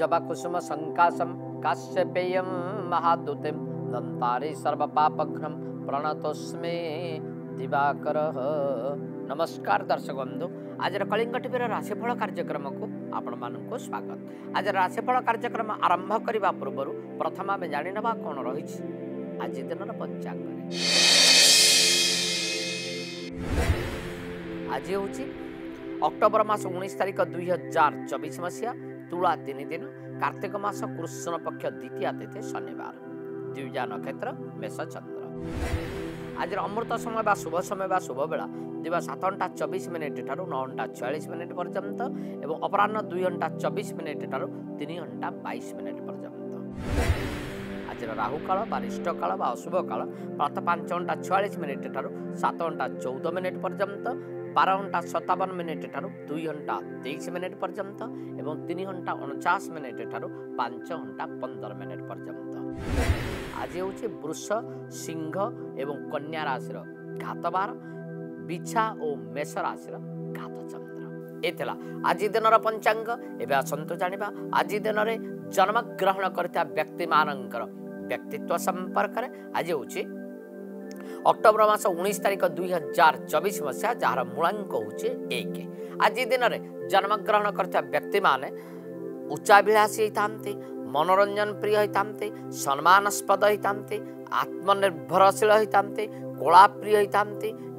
जबकुसुम संकाशम काश्यपेयम महादुतिम दंतारी सर्वपापघ्नं प्रणतोस्मे दिवाकर। नमस्कार दर्शक बंधु, आज कलिंग टीवीर राशिफल कार्यक्रम को आपण मानक स्वागत। आज राशिफल कार्यक्रम आरंभ करने पूर्व प्रथम आम जाणी ना कौन रही आज दिन पंचांग। आज हूँ अक्टोबर मस 19 तारीख 2024 मसीहा तुला 3 दिन कार्तिक मास कृष्ण पक्ष द्वितीय तिथि शनिवार द्विजा नक्षत्र मेष चंद्र। आज अमृत समय बा शुभ समय बा शुभ बेला दिन 7:24 ठार 9:46 पर्यंत एवं अपराह 2:24 ठार 3:22 पर्यंत। आज राहु काल बारिष्ठ काल बा अशुभ काल प्रातः 5:46 ठार 7:14 पर्यंत 12:57 ठार 2:23 पर्यंत एवं 3:49 ठार 5:15 पर्यंत। आज हूँ वृष सिंह एवं कन्या राशि घातबार बिछा और मेष राशि घात चंद्र। ये आज दिन पंचांग। एवं आसतु जाना आज दिन में जन्मग्रहण करता व्यक्ति मान व्यक्तित्व संपर्क। आज हूँ अक्टोबर मास 19 तारीख 2024 मसीहा जार मूलांक हूँ 1। आज दिन में जन्मग्रहण करता व्यक्ति मान उच्चाभिलाषी होता मनोरंजन प्रिय होता सम्मानास्पद होता आत्मनिर्भरशील होता कला प्रिय होता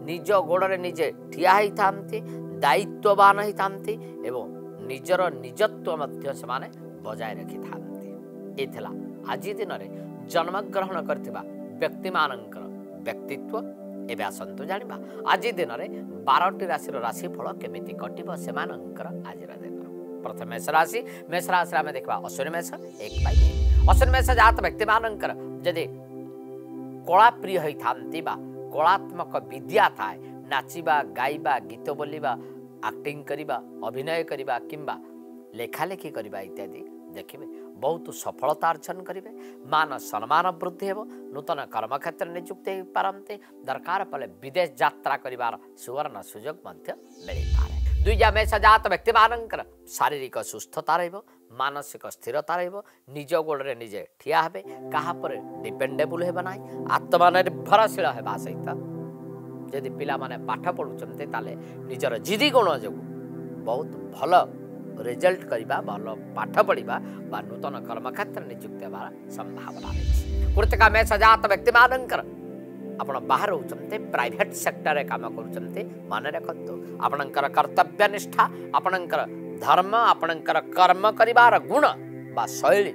निज गोड़े निजे ठिया होता दायित्ववान होता निजर निजत्व से बजाय रखि था। ये आज दिन में जन्मग्रहण करता व्यक्ति मान व्यक्तित्व। एवं आसतु जाना आज दिन में 12टी राशि राशिफल केमी कटो से आज दिन। प्रथम मेष राशि। मेष राशि आम देखा अश्विनी मेष 1/3। अश्विनी मेष जात व्यक्ति मान जदि कला प्रिय होता कलात्मक विद्या थाए नाचीबा गाइबा गीत बोलिबा एक्टिंग करिबा अभिनय करिबा किंबा लेखालेखी करिबा इत्यादि देखिबे बहुत सफलता अर्जन करेंगे। मान सम्मान वृद्धि हेब नूतन कर्म क्षेत्र नियुक्त हो पारते दरकार पड़े विदेश यात्रा करिवार सुवर्ण सुयोग मध्य मिल पाए। दुईजा मेष जात व्यक्ति मान शारीरिक सुस्थता रहिबो मानसिक स्थिरता रहिबो निज गोड़े निजे ठिया हेबे कहा पर डिपेंडेबल हेबे ना आत्मनिर्भरशील हेबा सहित जदि पिला माने पाठ पढ़ुछन्ते ताले निजर जिदी गुण जो बहुत भल रिजल्ट करिबा भल पाठ पढ़ा बा नूतन कर्म क्षेत्र नियुक्त होबार संभावना अछि। कृतिका मेष जात व्यक्ति मानकर आपण बाहर होचन्ते प्राइवेट सेक्टर रे काम करुचन्ते माने रखतो आपणकर कर्तव्य निष्ठा आपणकर धर्म आपणकर कर्म करिवार गुण बा शैली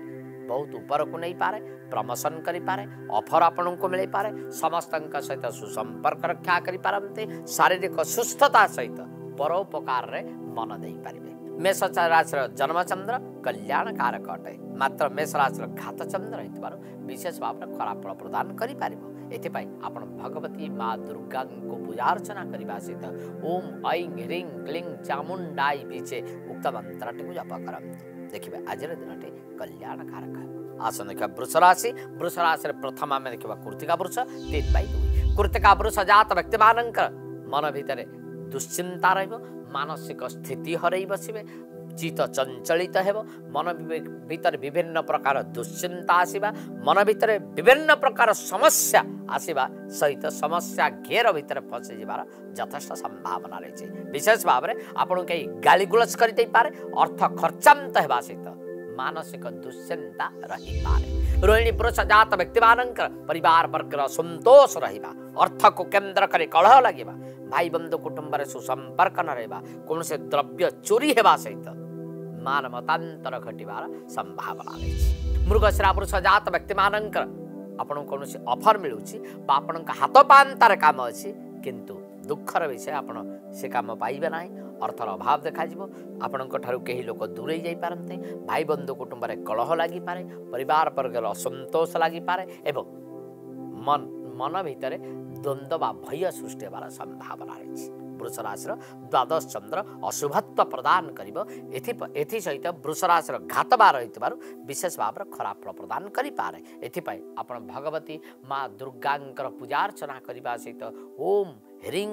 बहुत ऊपर को नहीं पारे प्रमोशन करि पारे ऑफर आपण को मिल पारे समस्त सहित सुसंपर्क रक्षा करें शारीरिक सुस्थता सहित परोपकार रे मन दे पारे। मेष राशि जन्मचंद्र कल्याण कारक अटे मात्र मेष राशि घात चंद्र होइतबार विशेष भाव में खराब फल प्रदान करि पारिबो। एथिपाई आपण भगवती माँ दुर्गा को पूजा अर्चना करने सहित ओम ऐं ह्रीं क्लीं चामुंडाई बीचे उक्त मंत्रटी जप करंतु देखिए आज दिन टी कल्याण कारक है। आसन देखा वृष राशि। वृष राशि प्रथम आम देखा कृतिका वृष 3/2। कृतिका वृष जात व्यक्ति मान मन भितर दुश्चिंता मानसिक स्थिति हर बसवे चित चंचलित हेब मन भीतर विभिन्न प्रकार दुश्चिंता आसवा मन भीतर विभिन्न प्रकार समस्या आसवा सहित समस्या घेर भीतर फसी जबार यथेष्ट संभावना रही। विशेष भाव में आपन के गाली गुलज कर पारे अर्थ खर्चांत होगा सहित मानसिक दुश्चिंता रही पारे। रोहिणी पुरुष जात व्यक्ति मान परिवार वर्ग संतोष रहा अर्थ को केन्द्र कर कलह लगे भाई बंधु कुटुंबर सुसंपर्क न रहा कौन से द्रव्य चोरी होगा सहित मान मतांतर घटार संभावना रही। मृगशिरा पुरुष जात व्यक्ति मान आपण कौन अफर मिलूँ आपण हाथ पांतार काम अच्छी किंतु दुखर विषय आपण से काम पाइबे ना अर्थर अभाव देखा आपण कई लोक दूरे जाई पारते भाई बंधु कुटुंबर कलह लगी पारे परिवार वर्ग असंतोष लगी पारे एवं मन मन भितर द्वंद्व बा भय सृष्टि होबार संभावना रही। वृष राशि द्वादश चंद्र अशुभत्व प्रदान करिबो एथि सहित वृष राशि घातबार होइतबारु विशेष भाव में खराब फल प्रदान करि पारे। एथिपाई आपण भगवती माँ दुर्गांकर पूजा अर्चना करने सहित ओम ह्रीं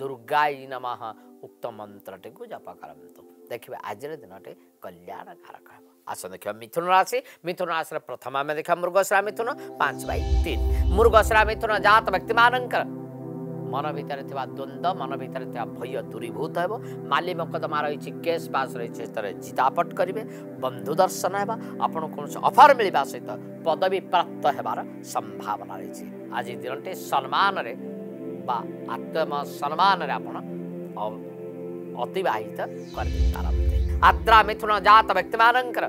दुर्गाई नमः उक्त मंत्रटी को जप करंतु देखिए आज दिन टे कल्याण कारक हम आस देखिए मिथुन राशि। मिथुन राशि प्रथम आम देखा मृगशिरा मिथुन 5/3। मृगशिरा मिथुन जात व्यक्ति मानकर मन भितर द्वंद्व मन भितर भय दूरीभूत हो। माली मकदमा रही केस बास रही जितापट करेंगे। बंधु दर्शन है आपन कौन अफर मिलवा सहित पदवी प्राप्त होवार संभावना रही। आज दिन टे सम्मान बा आत्म सम्मान अतिवाहित करते। आर्द्रा मिथुन जात व्यक्ति मानकर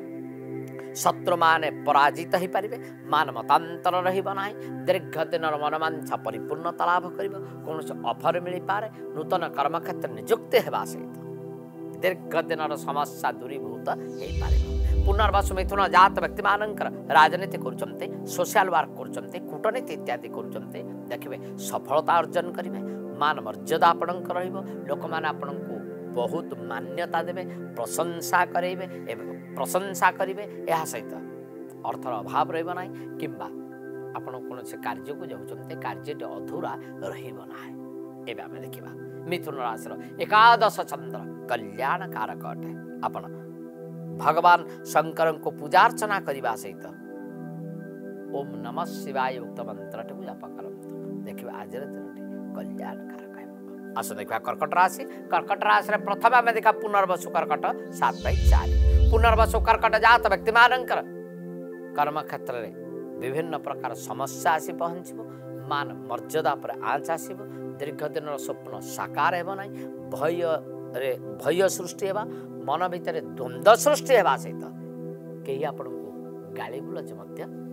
शत्रु माने पराजित हो पारे। मान मतांतर रहा दीर्घ दिन मनोवांछा परिपूर्णता लाभ कर। कौन अफर मिल पाए नूतन कर्म क्षेत्र निजुक्ति होगा सहित दीर्घ दिन समस्या दूरीभूत हो पार। पुनर्वस मिथुन जात व्यक्ति मानकर राजनीति करते सोशल वर्क करते कूटनीति इत्यादि करते देखिए सफलता अर्जन करेंगे। मान मर्यादा आपण रोक मैंने आपण को बहुत मान्यता देवे प्रशंसा करेंगे प्रशंसा करेंगे। यह सहित अर्थर अभाव रही कि आपड़ कौन से कार्य को जाते कार्यटे अधूरा रहा। एवं आम देखा मिथुन राशि एकादश चंद्र कल्याण कारक अटे। आपड़ भगवान शंकर को पूजा अर्चना करने सहित ओम नमः शिवाय उक्त मंत्र टी जाप करते देखिए आज दिन कल्याण कारक। आस देखा कर्कट राशि। कर्कट राशि प्रथम आम देखा पुनर्वसु कर्कट 7/4। पुनर्वसु कर्कट जात व्यक्ति मानकर कर्म क्षेत्र में विभिन्न प्रकार समस्या आसी पहुँच। मान मर्यादा पर आँच आस दीर्घ दिन स्वप्न साकार हो भय भय सृष्टि होगा। मन भितर द्वंद्व सृष्टि होगा सहित कहीं आपण को गाड़गुलज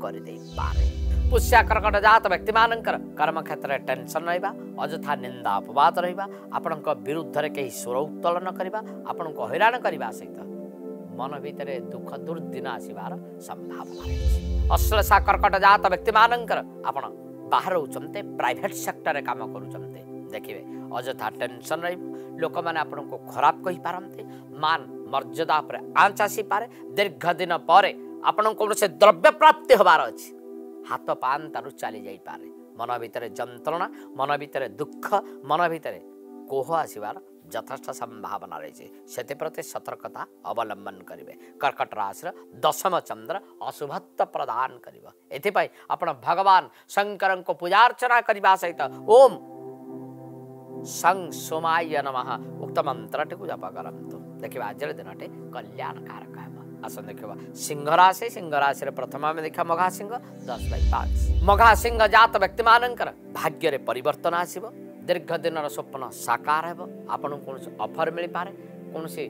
करदे पारे। पुष्या कर्कट जात व्यक्ति मानकर कर्म क्षेत्र में टेंशन रहा अजथा निंदा अपवाद रहा आपण विरुद्ध रे कहीं स्वर उत्तोलन करवा आपण को हैरान करने सहित मन भितर दुख दुर्दिन आसवार संभावना। अश्लेषा कर्कट जात व्यक्ति मानकर आपण बाहर होते प्राइवेट सेक्टर काम करुँचे देखिए अजथा टेंशन रोक मैंने आपण को खराब कही पारते। मान मर्यादा पर आँच आसी पारे दीर्घ दिन पर आपण कौन से द्रव्य प्राप्ति होबार अच्छी हाथ पान तारू चली जाई पारे। मन भीतर जंत्रणा मन भीतर दुख मन भीतर कोह आसवार यथेष्ट संभावना रही से प्रति सतर्कता अवलंबन करेंगे। कर्कट राशि दशम चंद्र अशुभत्व प्रदान कर आपण भगवान शंकर को पूजा अर्चना करने सहित ओम शं सोमाय नमः उक्त मंत्र टी जाप करतु देखिए आज दिन टे कल्याण कारक है। आसन देखा सिंह राशि। सिंह राशि प्रथम आम देखा मघा सिंह 10/5। मघा सिंह जात व्यक्ति मानकर भाग्य रे परिवर्तन आसीबो दीर्घ दिन स्वप्न साकार हेबो। आपन कौन से अफर मिल पारे कौन से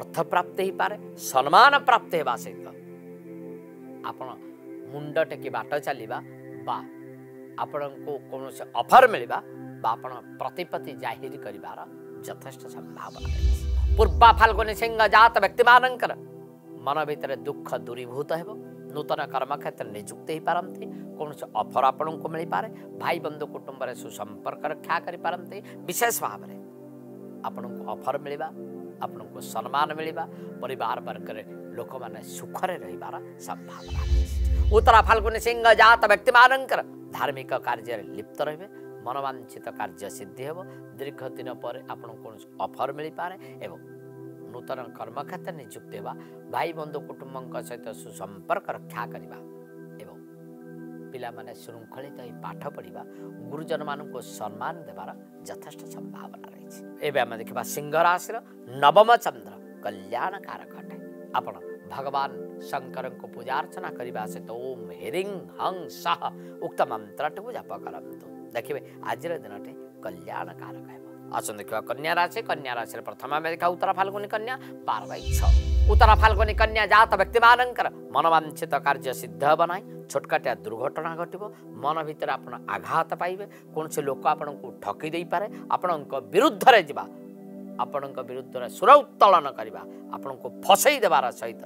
अर्थ प्राप्त हो पारे सम्मान प्राप्त होगा सहित आपण मुंड टेकी बाट चलवा बा आपण को कौन से अफर मिलवा बा आपण प्रतिपत्ति जाहिर करिवार यथेष्ट संभावना। पूर्वा फाल्गुनी सिंह जात व्यक्ति मानकर मन भितर दुख दूरीभूत हो नूतन कर्म क्षेत्र निजुक्ति हो पारती। कौन से अफर आपण को मिल पारे भाई बंधु कुटुंब सुसंपर्क रक्षा कर पारती। विशेष भाव में आपण को अफर मिलवा आपण को सम्मान मिलवा परिवार वर्ग लोक मैंने सुखरे रहिबार संभावना। उत्तरा फाल्गुनी सिंह जात व्यक्ति मानकर धार्मिक कार्य लिप्त रहे मनोवांछित कार्य सिद्धि हो दीर्घ दिन पर आपण को अफर मिल पारे एवं नूतन कर्म क्षेत्र निजुक्ति होगा भाई बंधु कुटुंब सहित सुसंपर्क रक्षा करवा एवं पाने श्रृंखलित तो पाठ पढ़ा गुरुजन मान को सम्मान देवार यथेष्ट संभावना रही। एवं आम देखा सिंह राशि नवम चंद्र कल्याण कारक अटे। आपण भगवान शंकर को पूजा अर्चना करने सहित ओम ह्रीं हं सः उक्त मंत्र टी जाप करतु देखिए आज दिन टे कल्याण कारक है। आसन देखा कन्या राशि। कन्या राशि प्रथम आम देखा उत्तरा फाल्गुनी कन्या 12/6। उत्तरा फाल्गुनी कन्या जात व्यक्ति मानकर मनोवांछित कार्य सिद्ध बनाए छोटकाटिया दुर्घटना घटव मन भितर आप आघात पाइबे। कौन से लोक आपण को ठकी दे पारे आपण विरुद्ध रे जीवा आपण विरुद्ध रे सुर उत्तोलन करवा आपण को फसई देवार सहित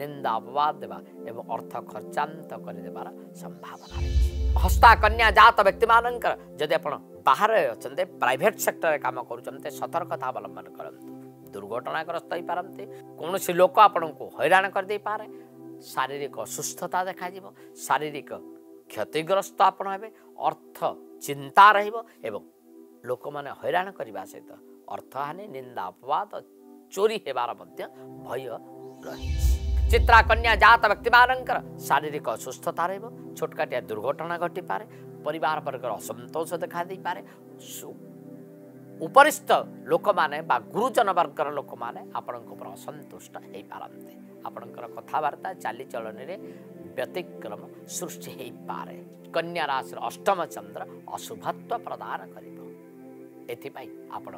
निंदा अपवाद देवा एवं अर्थ खर्चांत करदेवार संभावना। हस्ता कन्या जात व्यक्ति मानकर जदि आप बाहर अच्छे प्राइवेट सेक्टर में काम करुँच सतर्कता अवलंबन करते दुर्घटनाग्रस्त हो पारती। कौन से लोक आपण को हैरान करदे पारे शारीरिक असुस्थता देखा शारीरिक क्षतिग्रस्त आपण हे अर्थ चिंता रोक मैंने हैरान करने सहित अर्थहानि निंदा अपवाद चोरी हेबार भय रही। चित्रा कन्या जात व्यक्तिमानंकर शारीरिक असुस्थता रहिबो, छोटकाटिया दुर्घटना घटी पारे, परिवार वर्ग असंतोष देखा दे पारे, उपरिस्थ लोक माने बा गुरुजन वर्गर लोक माने आपनक पर असंतुष्ट हे पारंते, आपनकर कथावार्ता चालीचलन रे व्यतिक्रम सृष्टि हे पारे। कन्या राशि अष्टम चंद्र अशुभत्व प्रदान करिबो, एथिपाई आपण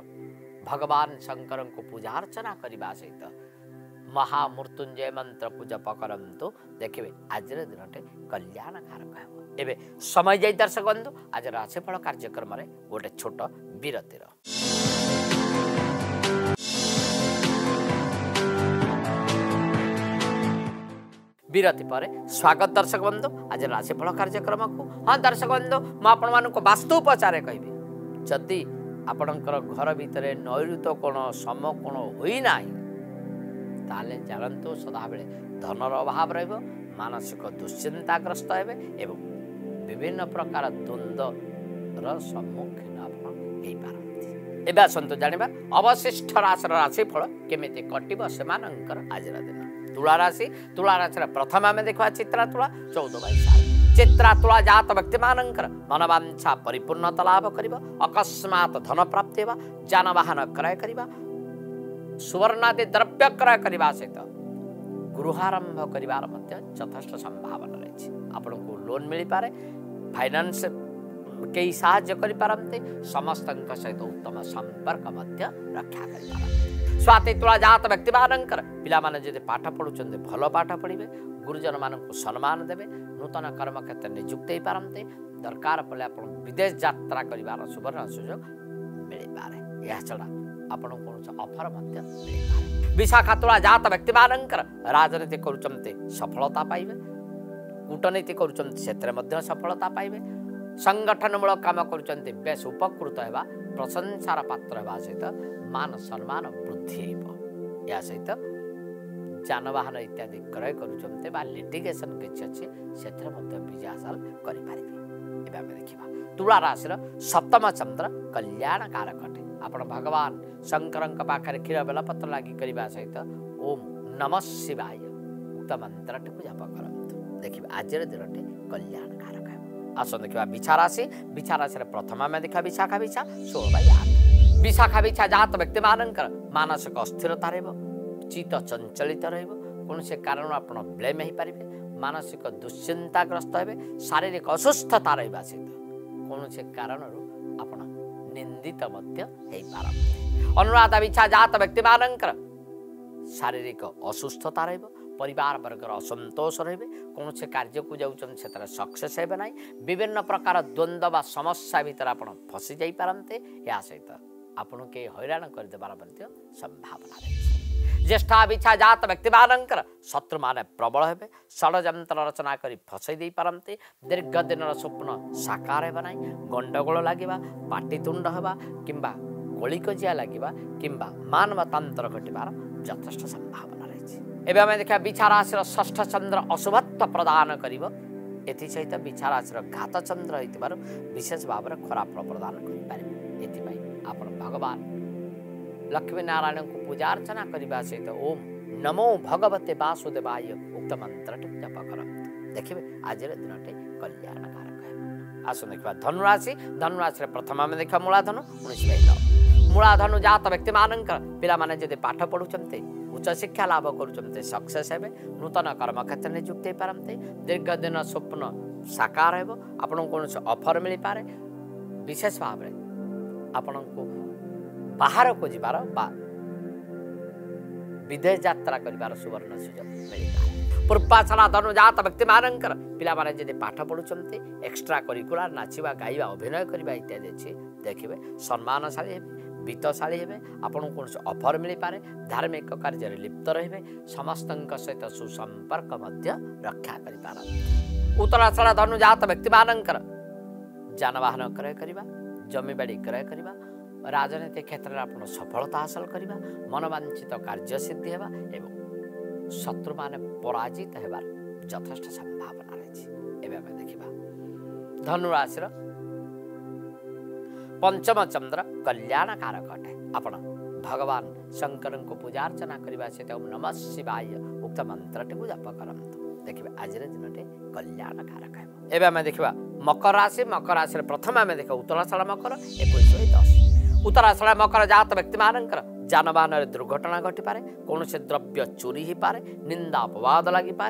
भगवान शंकरक पूजा अर्चना करबा सहित महामृत्युंजय मंत्र पूजा करतु, देखिए आज दिनटे कल्याणकारक हो। एबे समय जाई दर्शक बंधु आज राशिफल कार्यक्रम रे गोटे छोट विरतिर विरति पर स्वागत दर्शक बंधु आज राशिफल कार्यक्रम को। हाँ दर्शक बंधु मुझे वास्तु उपचार कहबी, जदि आपणकर घर भितर नैऋत्य कोण समकोण होई नाही ताले जानतु सदाबेले धनर अभाव रहिबो, मानसिक दुश्चिंताग्रस्त हेबे एवं विभिन्न प्रकार द्वंद्वर सम्मुखीन आपण होइपारन्ति। एबे आसन्तु जानिबा अवशिष्ट राशि राशिफल केमिति कटिबो सेमानंकर आजरा दिन। तुला राशि, तुला राशि प्रथम आमे देखवा चित्रा तुला 14/7। चित्रा तुला जात व्यक्तिमानंकर मनवांछा परिपूर्णता लाभ करिबो, अकस्मात धन प्राप्ति हेबा, जानवाहन क्रय करिबा, सुवर्णादि द्रव्य क्रय करने सहित गृहारंभ करार यथेष्ट संभावना रही। आपन को लोन मिल पारे, फाइनान्स कई साहाय्य करें, समस्त सहित उत्तम संपर्क रक्षा कर। स्वाति तुला जात व्यक्ति मान पाने पाठ पढ़ुं भल पाठ पढ़े, गुरुजन मान सम्मान देवे, नूतन कर्म क्षेत्र निजुक्त हो पारते, दरकार पड़े आप विदेश यात्रा कर सुवर्ण सुयोग मिल पाए। यह छड़ा आपण अफर विशाखा तुला जात व्यक्ति मान राजनीति करुचंते सफलता पाइबे, कूटनीति करुचंते क्षेत्र में सफलता पाइबे, संगठनमूलक काम करुचंते बेस उपकृत हेबा, प्रशंसार पात्र हेबा सहित मान सम्मान वृद्धि हेबो। या सहित जानवाहन इत्यादि क्रय करुचंते बा लिटिगेशन किछि अछि क्षेत्र में विजय हासिल करि पारिबे। एबे हम देखिबा तुला राशि सप्तम चंद्र कल्याण कारक अटे। आपण भगवान शंकरंक पाखरे क्षीर बेलपत्र लगी करने सहित ओम नमः शिवाय उक्त मंत्रटी जप करतु, देखिए आज दिनटे कल्याणकारक है। आस देखा विछा राशि, विछा राशि प्रथम आम देखा विशाखा विछा 16/8। विशाखा विछा जात व्यक्ति मानकर मानसिक अस्थिरता रित चंचलित रोसी कारण आप ब्लेम हो पारे, मानसिक दुश्चिंताग्रस्त हे, शारीरिक असुस्थता रहा सहित कौन से कारण आप निंदित अनुराधा विछा जात व्यक्ति मानकर शारीरिक असुस्थता रहिबो, परिवार वर्गर असंतोष रहिबे, कौन से कार्य को जाउचन क्षेत्र सक्सेस हेबे नाही, विभिन्न प्रकार द्वंद्व बा समस्या भीतर आपण फसी जाई पारंते। या सहित आपण के हैरान कर देबार मध्य संभावना रहिछि। ज्येष्ठा विछा जात व्यक्ति मानकर शत्रु माने प्रबल हेबे, षडयंत्र रचना करी फसई देई पारंते, दीर्घ दिनर स्वप्न साकार हेबे नाही, गंडगोल लागिबा, पाटीतुंड हेबा किंबा कलिकजिया लगे कि मानवतांतर घटार यथेष्ट संभावना रही। आम देखा विछा राशि षष्ठ चंद्र अशुभत्व प्रदान करिबो, एथि सहित विछा राशि घात चंद्र होइतिबार विशेष भाव में खराब प्रदान करिपारे। आपण भगवान लक्ष्मी नारायण को पूजा अर्चना करने सहित ओम नमो भगवते वासुदेवाय उक्त मंत्रटी जप करतु, देखिए आज दिनटे कल्याणकारक है। आसु देखा धनुराशि, धनुराशि प्रथम आम देखा मूलाधनु 19/9। मूलाधनु जात व्यक्ति मानकर पिलामाने जदि पाठ पढ़ुचंते उच्च शिक्षा लाभ करुचंते सक्सेस हेबे, नूतन कर्म क्षेत्र निजुक्त हो पारते, दीर्घ दिन स्वप्न साकार हेबो, आपन कोन से ऑफर मिल पारे, विशेष भाव में आपन को बाहर को जिबार बा विदेश यात्रा करिवार सुवर्ण सुयोग मिल पारे। पूर्वाषाढ़ा धनु जात व्यक्ति मानकर पिलामाने जदि पाठ पढ़ुचंते एक्स्ट्रा करिकुलर नाचिबा गाइबा अभिनय करबा इत्यादि अछि, देखिबे सम्मानशाली वित्तशाली हेबे, आपण को ऑफर मिल पारे, धार्मिक कार्य लिप्त रहिबे, समस्त सहित सुसंपर्क रक्षा कर। उत्तराषाढ़ा धनु जात व्यक्ति मानकर जानवाहन क्रय करवा, जमीबाड़ी क्रय करवा, राजनीति क्षेत्र में आपण सफलता हासिल करवा, मनवांछित कार्य सिद्धि हेबा एवं शत्रु माने पराजित हेबार यथेष्ट संभावना रही। एबे हम देखिबा धनुराशि पंचम चंद्र कल्याणकारक अटे। आपण भगवान शंकर को पूजा अर्चना करने सहित नमः शिवाय उक्त मंत्री जप करते देखिए आज दिन टे कल्याणकारक है। एवं देखा मकर राशि, मकर राशि प्रथम आम देखा उत्तराषाढ़ मकर 21-10 उत्तराषाढ़ मकर जात व्यक्ति मानकर जानबान दुर्घटना घटीपे, कौन से द्रव्य चोरी हो पारे, निंदा अपवाद लगिपे,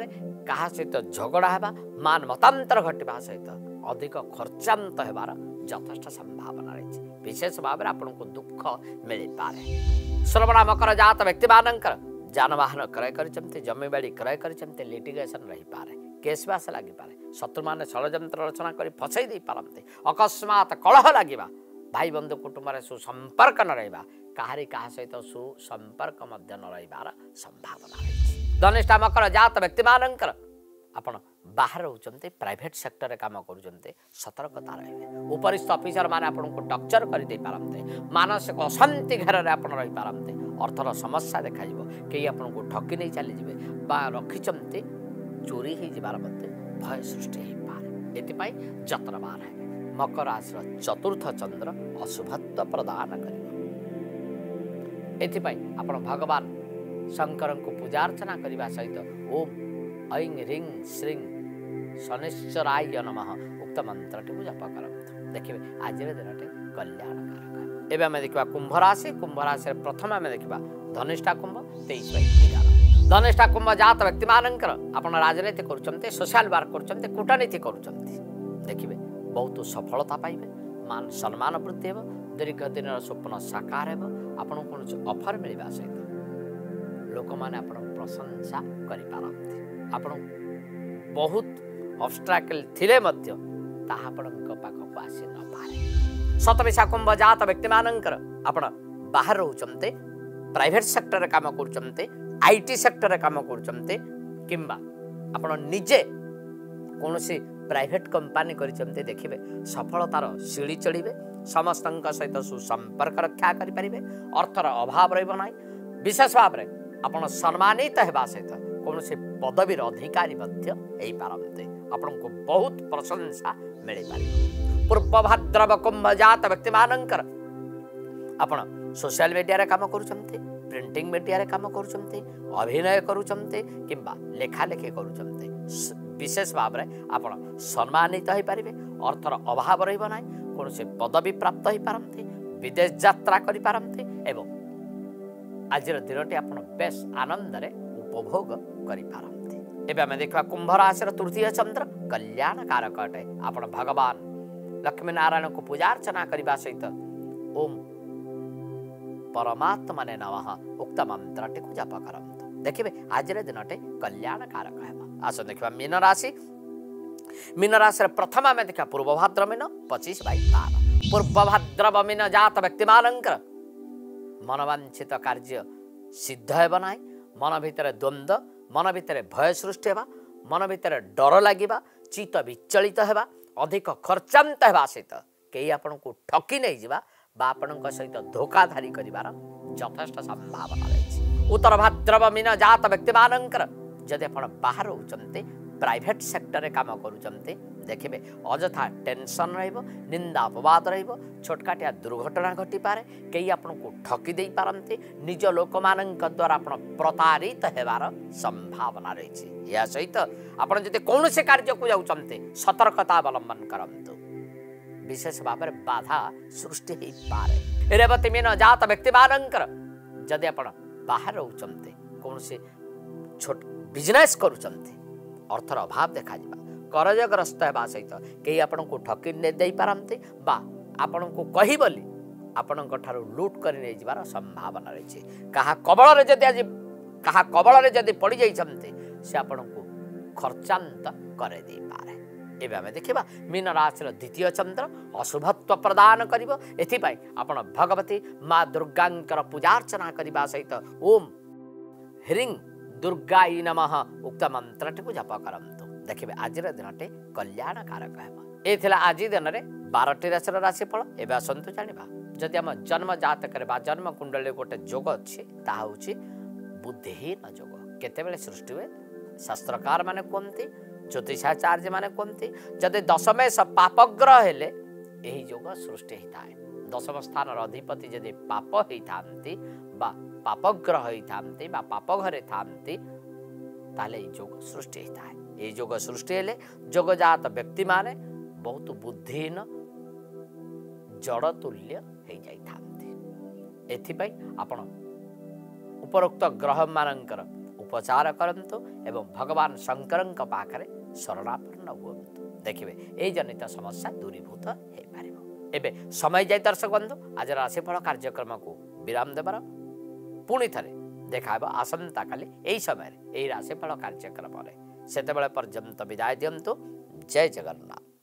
क्या सहित झगड़ा है, मान मतांतर घटा सहित अधिक खर्चात होवार यथेष्ट संभावना रही, विशेष भाव में आपन को दुख मिल पाए। श्रवण मकर जात व्यक्ति मानकर जानवाहन क्रय कर जमीबाड़ी क्रय कर लिटिगेसन रही पारे, केसवास लगी पारे, शत्रु माने षड्यंत्र रचना कर फसई दे पारते, अकस्मात कलह लगिबा, भाई बंधु कुटुंबर सुसंपर्क न रहा, कहारी कहा सहित सुसंपर्क न रहा संभावना रही। धनिष्ठा मकर जात व्यक्ति मानकर आपण बाहर रहते, प्राइवेट सेक्टर रे काम करुँच, सतर्कता रही, उपरिस्थ अफिसर मैंने को टक्चर करते, मानसिक अशांति घेर आप रही पारते, अर्थर समस्या देखा, कई आपन को ठकी नहीं चलीजे बा रखिंट चोरी हो जबार मत भय सृष्टि हो पाए, एपाई जत्रवान है। मकर राशि चतुर्थ चंद्र अशुभत्व प्रदान कर भगवान शंकर को पूजा अर्चना करने सहित ओम ऐं ह्रीं श्रीं शनिश्चराय नमः उक्त मंत्री जप करते देखिए आज दिन टे कल्याणकारक। एवं आम देखा कुंभ राशि, कुंभ राशि प्रथम आम देखा धनिष्ठा कुंभ 23-11 धनिष्ठा कुंभ जात व्यक्ति मानकर आपड़ राजनीति करुँच, सोशल वर्क करुँच, कूटनीति करुँच, देखिए बहुत सफलता पाइबे, मान सम्मान वृद्धि हो, दीर्घ दिन स्वप्न साकार हो, आपन को ऑफर मिलवा सहित लोक मैंने प्रशंसा करें, आप बहुत अब्स्ट्राकल थिले मध्य ताहा पाखक आसी न पारे। सतविशा कुंभ जात व्यक्ति मानकर आपण बाहर रहते, प्राइवेट सेक्टर रे काम करते, आईटी सेक्टर रे काम करते, किंबा आपण निजे कौन सी प्राइवेट कंपनी करते, देखिए सफलतार सीढ़ी चढ़ीबे, समस्त सहित सुसंपर्क रक्षा करें, अर्थर अभाव रही, विशेष भाव में आपण सम्मानित होगा सहित कौन से पदवीर अधिकारी पारते, आपण को बहुत प्रशंसा मिल पार। पूर्व भाद्रव कुंभ जात व्यक्ति मानकर आपण सोशल मीडिया रे काम करुँच, प्रिंटिंग मीडिया रे काम करुँच, अभिनय करुँच, किंबा लेखालेखी करुँच, विशेष भाव में आपण सम्मानित हो पारे, अर्थर अभाव रही, कौन से पदवी प्राप्त हो पारते, विदेश यात्रा करें, एवं आज दिन टी आप बेस आनंद उपभोग करें। देखा कुंभ राशि तृतीय चंद्र कल्याणकारक अटे, आपण भगवान लक्ष्मी नारायण को पूजा अर्चना करने सहित ओम परमात्मा ने नमः उक्त मंत्री जप करते देखिए आज दिन टे कल्याणकारक है। आस देखा मीन राशि, मीन राशि प्रथम आम देखा पूर्व भाद्रव मीन 25-12 पूर्व भाद्रव मीन जात व्यक्ति मानकर मनवांछित कार्य सिद्ध है ना, मन भितर द्वंद, मन भितर भय सृष्टि होगा, मन भितर डर लगे, चित्त विचलित होगा, अधिक खर्चात होगा सहित कई आपण को ठकी नहीं जावा बा आपण सहित धोखाधारी करार यथेष्ट संभावना रही। उत्तर भाद्रव मीन जात व्यक्ति मानकर जदि आप बाहर होते, प्राइवेट सेक्टर रे काम करुँच, देखिए अजथा टेंशन निंदा अपवाद छोटकाटिया दुर्घटना घटीपे, कई आपन को ठकी दे पारते, निज लोक मान द्वारा आप प्रतारित होवार संभावना रही। या सहित आपड़ जब कौन से कार्य को जाते सतर्कता अवलंबन करतु, विशेष भाव में बाधा सृष्टि हो पाए। रेवती मीन जात व्यक्ति मानकर जदि आप बाहर होते, कौन से छोट बिजनेस करुँच, अर्थर अभाव देखा करजग्रस्त होगा सहित कई आपण को ठकी दे पारते, आपण को कही बोली आपण लुट कर नहीं जबार संभावना रही। क्या कबल में जब आज क्या कबल में जब पड़ जाते से आपण को खर्चात कर दे पाए। एवं आम देखा मीन राशि द्वितीय चंद्र अशुभत्व प्रदान कर, आपण भगवती माँ दुर्गा पूजा अर्चना करने सहित ओम ह्रीं दुर्गाई नमः उक्त मंत्री जप करते देखिए आज दिन टे कल्याणकारक है। ये आज दिन में 12 राशि राशिफल। एवं आसतु जाना जदि आम जन्म जातक जन्म कुंडली गोटे जोग अच्छी ताकि बुद्धिहीन जोग केतबले सृष्टि हुए, शास्त्रकार मैंने कहते, ज्योतिषाचार्य मैंने कहते, जदि दशमेश पापग्रह हेले यही जोग सृष्टि होता है, दशम स्थान अधिपति जदि पाप होता पापग्रह थामती पाप घरे थामती योग सृष्टि होता है। ये योग सृष्टि हेले जगजात व्यक्ति माने बहुत बुद्धिहीन जड़ तुल्य हो जाती। एथिपाई आपण उपरोक्त ग्रह मानकर उपचार करंतु एवं भगवान शंकरंक पाखरे शरणापन्न हुअंतु। देखिबे ए जनित समस्या दूरीभूत हो पारिबो। एबे समय जाय दर्शक बंधु आज राशिफल कार्यक्रम को विराम देबार पुणी थे देखा आसंता काली यही समय राशिफल कार्यक्रम से पर्यंत विदाय दिंतु। जय जगन्नाथ।